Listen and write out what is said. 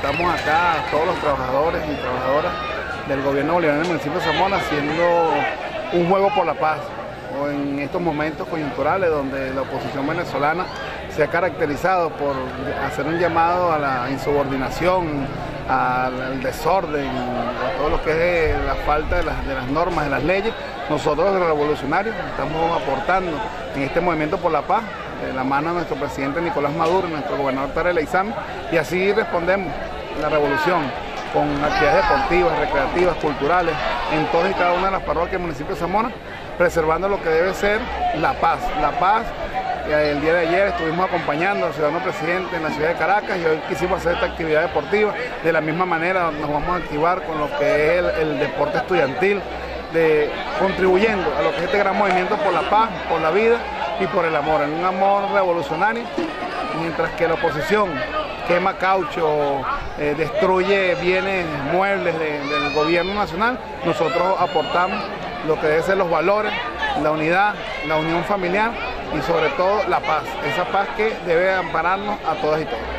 estamos acá todos los trabajadores y trabajadoras del gobierno bolivariano del municipio de Zamora haciendo un juego por la paz, o en estos momentos coyunturales donde la oposición venezolana se ha caracterizado por hacer un llamado a la insubordinación, al desorden, a todo lo que es la falta de las normas, de las leyes. Nosotros los revolucionarios estamos aportando en este movimiento por la paz, de la mano de nuestro presidente Nicolás Maduro, nuestro gobernador Tareleizán, y así respondemos la revolución con actividades deportivas, recreativas, culturales, en todas y cada una de las parroquias del municipio de Zamora, preservando lo que debe ser la paz. La paz, el día de ayer estuvimos acompañando al ciudadano presidente en la ciudad de Caracas y hoy quisimos hacer esta actividad deportiva. De la misma manera nos vamos a activar con lo que es el deporte estudiantil, contribuyendo a lo que es este gran movimiento por la paz, por la vida y por el amor, en un amor revolucionario, mientras que la oposición quema caucho, destruye bienes muebles del gobierno nacional. Nosotros aportamos lo que deben ser los valores, la unidad, la unión familiar y sobre todo la paz, esa paz que debe ampararnos a todas y todos.